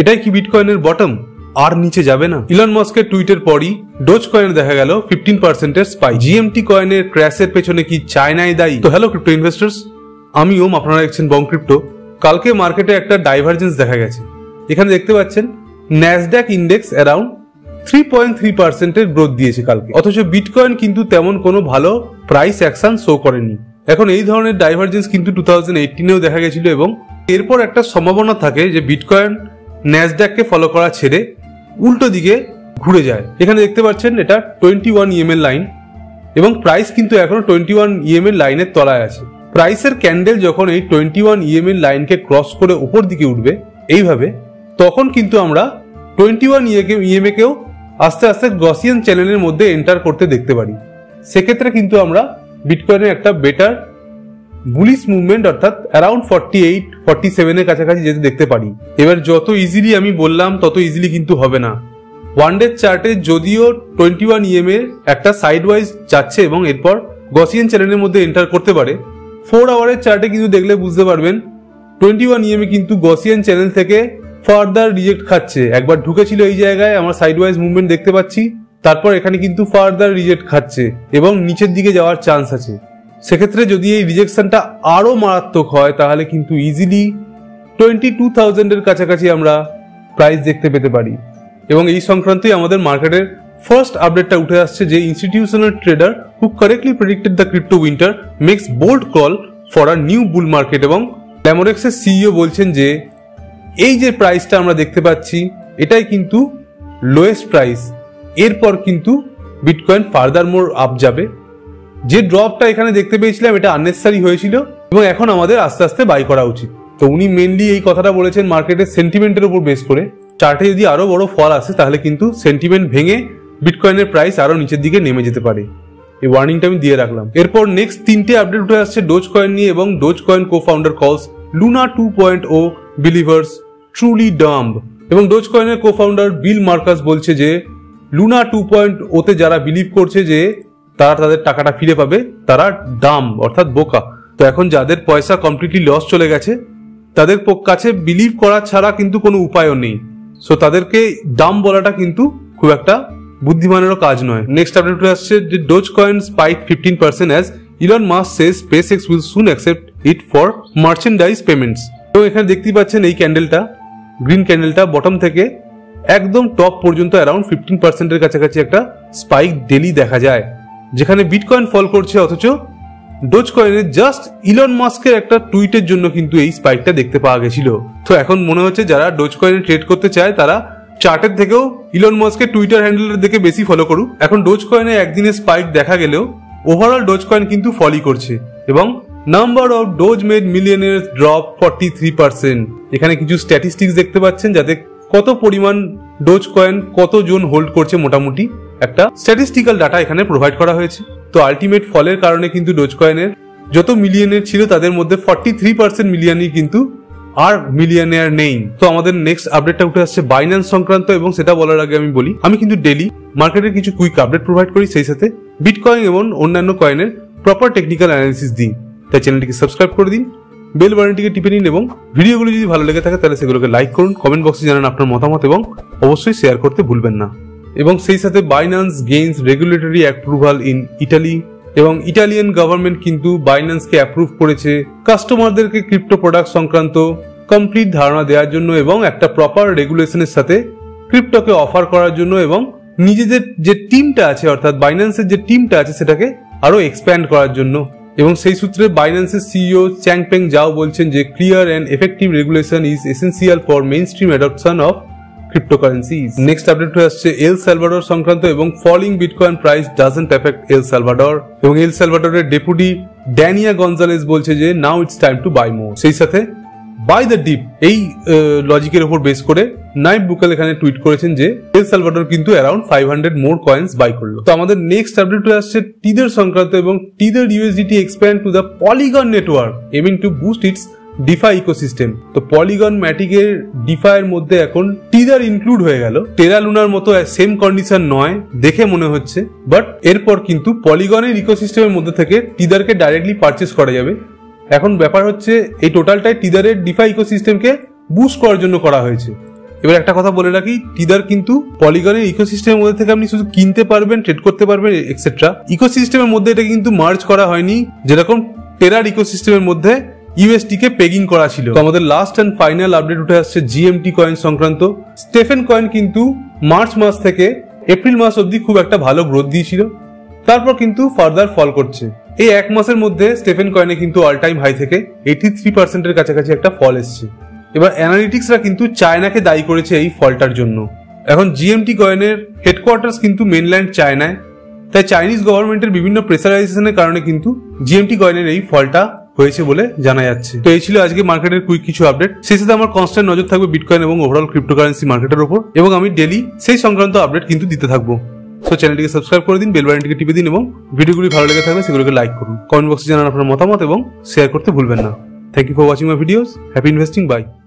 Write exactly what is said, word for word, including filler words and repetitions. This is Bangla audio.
এটাই কি বিটকয়েনের বটম? আর নিচে যাবে না। ইলন মাস্কের টুইটের পরই ডোজ কয়েনে দেখা গেল পনেরো শতাংশ এর স্পাইক। জিএমটি কয়েনের ক্র্যাশের পেছনে কি চায়নাই দায়ী? তো হ্যালো ক্রিপ্টো ইনভেস্টর্স, আমি ওম, আপনারা দেখছেন বং ক্রিপ্টো। কালকে মার্কেটে একটা ডাইভারজেন্স দেখা গেছে। এখানে দেখতে পাচ্ছেন NASDAQ index around three point three percent এর গ্রোথ দিয়েছে কালকে, অথচ বিটকয়েন কিন্তু তেমন কোনো ভালো প্রাইস অ্যাকশন শো করেনি। এখন এই ধরনের ডাইভারজেন্স কিন্তু টু থাউজেন্ড এইটিনেও দেখা গেছিল, এবং এরপর একটা সম্ভাবনা থাকে যে বিটকয়েন ন্যাসড্যাককে ফলো করা ছেড়ে উল্টো দিকে ঘুরে যায়। এখানে দেখতে পাচ্ছেন এটা টোয়েন্টি ওয়ান ইএম এর লাইন, এবং প্রাইস কিন্তু এখন টোয়েন্টি ওয়ান ইএম এর লাইনের তলায় আছে। প্রাইসের ক্যান্ডেল যখন এই টোয়েন্টি ওয়ান ইএম এর লাইনকে ক্রস করে উপর দিকে উঠবে এইভাবে, তখন কিন্তু আমরা টোয়েন্টি ওয়ান ইএমএ কেও আস্তে আস্তে গসিয়ান চ্যানেলের মধ্যে এন্টার করতে দেখতে পারি। সেক্ষেত্রে কিন্তু আমরা বিটকয়েনের একটা বেটার বুলিশ মুভমেন্ট, অর্থাৎ around forty eight forty seven এর কাছাকাছি যেতে দেখতে পারি। এবার যত ইজিলি আমি বললাম তত ইজিলি কিন্তু হবে না। ওয়ান ডে চার্টে যদিও টোয়েন্টি ওয়ান ইএমএ একটা সাইড ওয়াইজ যাচ্ছে এবং এরপর গসিয়ান চ্যানেলের মধ্যে এন্টার করতে পারে, ফোর আওয়ারের চার্টে কিন্তু দেখলে বুঝতে পারবেন টোয়েন্টি ওয়ান ইএমএ কিন্তু গসিয়ান চ্যানেল থেকে ফার্দার রিজেক্ট খাচ্ছে। একবার ঢুকেছিল এই জায়গায়, আমরা সাইডওয়াইজ মুভমেন্ট দেখতে পাচ্ছি, তারপর এখানে কিন্তু ফার্দার রিজেক্ট খাচ্ছে এবং নিচের দিকে যাওয়ার চান্স আছে। সেক্ষেত্রে যদি এই রিজেকশনটা আরও মারাত্মক হয় তাহলে কিন্তু ইজিলি টোয়েন্টি টু থাউজেন্ডের কাছাকাছি আমরা প্রাইস দেখতে পেতে পারি। এবং এই সংক্রান্তই আমাদের মার্কেটের ফার্স্ট আপডেটটা উঠে আসছে যে institutional trader who correctly predicted the crypto winter makes bold call for a new bull market. এবং ল্যামোরেক্সের সিইও বলছেন যে এই যে প্রাইসটা আমরা দেখতে পাচ্ছি এটাই কিন্তু লোয়েস্ট প্রাইস, এরপর কিন্তু বিটকয়েন ফার্দার মোর আপ যাবে। যে ড্রপটা এখানে দেখতে পেয়েছিলাম এটা আননেসেসারি হয়েছিল এবং এখন আমাদের আস্তে আস্তে বাই করা উচিত। তো উনি মেনলি এই কথাটা বলেছেন মার্কেটের সেন্টিমেন্টের উপর বেস করে। চার্টে যদি আরও বড় ফল আসে তাহলে কিন্তু সেন্টিমেন্ট ভেঙে বিটকয়েনের প্রাইস আরও নিচের দিকে নেমে যেতে পারে, এই ওয়ার্নিংটা আমি দিয়ে রাখলাম। এরপর নেক্সট তিনটে আপডেট উঠে আসছে ডোজ কয়েন নিয়ে, এবং Doge coin co founder calls Luna two point O believers truly dumb. এবং ডোজ কয়েনের কো ফাউন্ডার বিল মার্কাস বলছে যে লুনা টু পয়েন্ট ওতে যারা বিলিভ করছে যে তারা তাদের টাকাটা ফিরে পাবে তারা ডাম্ব, অর্থাৎ বোকা। তো এখন যাদের পয়সা কমপ্লিটলি লস চলে গেছে তাদের কাছে বিলিভ করা ছাড়া কিন্তু কোনো উপায়ও নেই, সো তাদেরকে ডাম্ব বলাটা কিন্তু খুব একটা বুদ্ধিমানেরও কাজ নয়। নেক্সট আপডেট আসছে যে Doge coin spike fifteen percent as Elon Musk says SpaceX will soon accept it for merchandise payments. তো এখানে দেখতে পাচ্ছেন এই ক্যান্ডেলটা, গ্রিন ক্যান্ডেলটা বটম থেকে একদম টপ পর্যন্ত অ্যারাউন্ড ফিফটিন পার্সেন্টের কাছাকাছি একটা স্পাইক ডেলি দেখা যায়, যেখানে বিটকয়েন ফল করছে অথচ ডোজ কয়েনের জাস্ট ইলন মাস্কের একটা টুইটের জন্য কিন্তু এই স্পাইকটা দেখতে পাওয়া গেছিল। তো এখন মনে হচ্ছে যারা ডোজ কয়েনে ট্রেড করতে চায় তারা চার্টের থেকেও ইলন মাস্কের টুইটার হ্যান্ডেলের দিকে বেশি ফলো করুক। এখন ডোজ কয়েনে একদিনে স্পাইক দেখা গেলেও ওভারঅল ডোজ কয়েন কিন্তু ফলই করছে, এবং number of Doge made millionaires drop forty three percent. এখানে কিছু স্ট্যাটিস্টিক্স দেখতে পাচ্ছেন যাতে কত পরিমাণ ডোজ কয়েন কতজন হোল্ড করছে মোটামুটি একটা স্ট্যাটিস্টিক্যাল ডাটা এখানে প্রোভাইড করা হয়েছে। তো আলটিমেট ফলের কারণে কিন্তু ডোজ কয়েনের যত মিলিয়নের ছিল তাদের মধ্যে ফর্টি থ্রি পার্সেন্ট মিলিয়নই কিন্তু আর মিলিয়নের নেই। তো আমাদের নেক্সট আপডেটটা উঠে আসছে বাইন্যান্স সংক্রান্ত, এবং সেটা বলার আগে আমি বলি আমি কিন্তু ডেলি মার্কেটের কিছু কুইক আপডেট প্রোভাইড করি, সেই সাথে বিটকয়েন এবং অন্যান্য কয়েনের প্রপার টেকনিক্যাল অ্যানালিসিস দিই। তাই চ্যানেলটিকে সাবস্ক্রাইব করে দিন, বেল বাটনটিকে টিপে নিন, এবং ভিডিওগুলো যদি ভালো লেগে থাকে তাহলে সেগুলোকে লাইক করুন, কমেন্ট বক্সে জানান আপনার মতামত, এবং অবশ্যই শেয়ার করতে ভুলবেন না। এবং সেই সাথে Binance gains regulatory approval in Italy, এবং ইটালিয়ান গভর্নমেন্ট কিন্তু বাইন্যান্সকে অ্যাপ্রুভ করেছে কাস্টমারদেরকে ক্রিপ্টো প্রোডাক্ট সংক্রান্ত কমপ্লিট ধারণা দেওয়ার জন্য এবং একটা প্রপার রেগুলেশনের সাথে ক্রিপ্টোকে অফার করার জন্য, এবং নিজেদের যে টিমটা আছে অর্থাৎ বাইন্যান্সের যে টিমটা আছে সেটাকে আরও এক্সপ্যান্ড করার জন্য। এবং সেই সূত্রে বাইন্যান্সের সিইও চ্যাংপেং জাও বলছেন যে clear and effective regulation is essential for mainstream adoption of cryptocurrency. Next update হয়ে আসছে এল সালভাডর সংক্রান্ত, এবং falling bitcoin price doesn't affect El Salvador. এবং এল সালভাডরের ডেপুটি ড্যানিয়া গঞ্জালেস বলছে যে now it's time to buy more. সেই সাথে বাই দ্য ডিপ এই লজিকের উপর বেস করে নাইব বুকেল এখানে টুইট করেছেন যে এল সালভাডর কিন্তু around five hundred more coins buy করলো। তো আমাদের নেক্সট আপডেট হয়ে আসছে টিদার সংক্রান্ত, এবং Tether USDT expand to the Polygon network aiming to boost its DeFi ecosystem. তো পলিগন ম্যাটিকের ডিফাই এর মধ্যে এখন টিদার ইনক্লুড হয়ে গেল। টেরা লুনার মতো সেম কন্ডিশন নয় দেখে মনে হচ্ছে, বাট এরপর কিন্তু পলিগনের ইকোসিস্টেমের মধ্যে থেকে টিদারকে ডাইরেক্টলি পারচেস করা যাবে। এখন ব্যাপার হচ্ছে এই টোটালটাই টিদারের ডিফাই ইকোসিস্টেমকে বুস্ট করার জন্য করা হয়েছে, এবার একটা কথা বলে রাখি, টিদার কিন্তু পলিগনের ইকোসিস্টেমের মধ্যে থেকে আপনি শুধু কিনতে পারবেন, ট্রেড করতে পারবেন এক্সেট্রা। ইকোসিস্টেমের মধ্যে এটা কিন্তু মার্জ করা হয়নি, যেরকম টেরার ইকোসিস্টেমের মধ্যে ইউএসটি কে পেগিং করা ছিল। তো আমাদের লাস্ট এন্ড ফাইনাল আপডেট উঠে আসছে জিএমটি কয়েন সংক্রান্ত। স্টেফেন কয়েন কিন্তু মার্চ মাস থেকে এপ্রিল মাস অবধি খুব একটা ভালো গ্রোথ দিয়েছিল, তারপর কিন্তু ফার্দার ফল করছে। এই এক মাসের মধ্যে স্টেফেন কয়েনে কিন্তু অল টাইম হাই থেকে এইটি থ্রি পার্সেন্টের কাছাকাছি একটা ফল এসছে। এবার অ্যানালিটিক্সরা কিন্তু চায়নাকে দায়ী করেছে এই ফলটার জন্য। এখন জিএমটি কয়েনের হেডকোয়ার্টার্স কিন্তু মেনল্যান্ড চায়নায়, তাই চাইনিজ গভর্নমেন্টের বিভিন্ন প্রেসারাইজেশনের কারণে কিন্তু জিএমটি কয়েনের এই ফলটা হয়েছে বলে জানা যাচ্ছে। তো এই ছিল আজকে মার্কেটের কুইক কিছু আপডেট। সেই সাথে আমার কনস্ট্যান্ট নজর থাকবে বিটকয়েন এবং ওভারঅল ক্রিপ্টোকারেন্সি মার্কেটের উপর, এবং আমি ডেলি সেই সংক্রান্ত আপডেট কিন্তু দিতে থাকবো। সো চ্যানেলটিকে সাবস্ক্রাইব করে দিন, বেল বাটনটিকে টিপে দিন এবং ভিডিওগুলি ভালো লেগে থাকলে সেগুলোকে লাইক করুন। কমেন্ট বক্সে জানান আপনার মতামত এবং শেয়ার করতে ভুলবেন না। Thank you for watching my videos. Happy investing. By.